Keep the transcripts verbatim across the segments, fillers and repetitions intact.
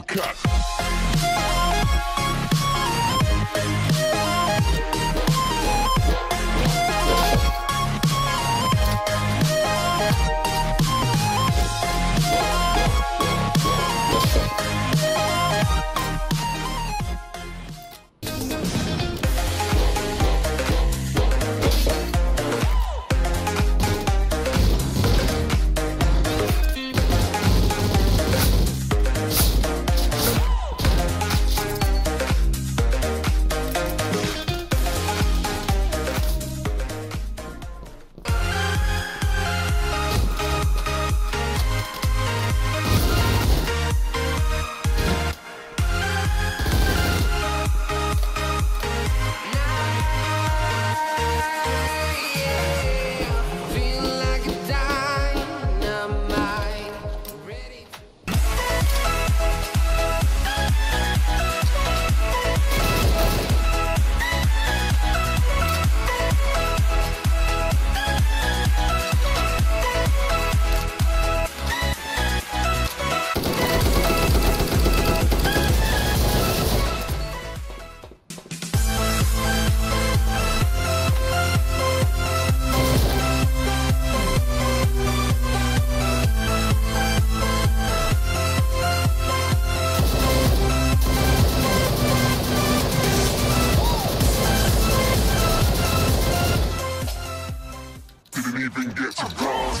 Hellcat. Even get some calls.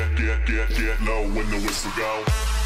Get, get, get, get low when the whistle go.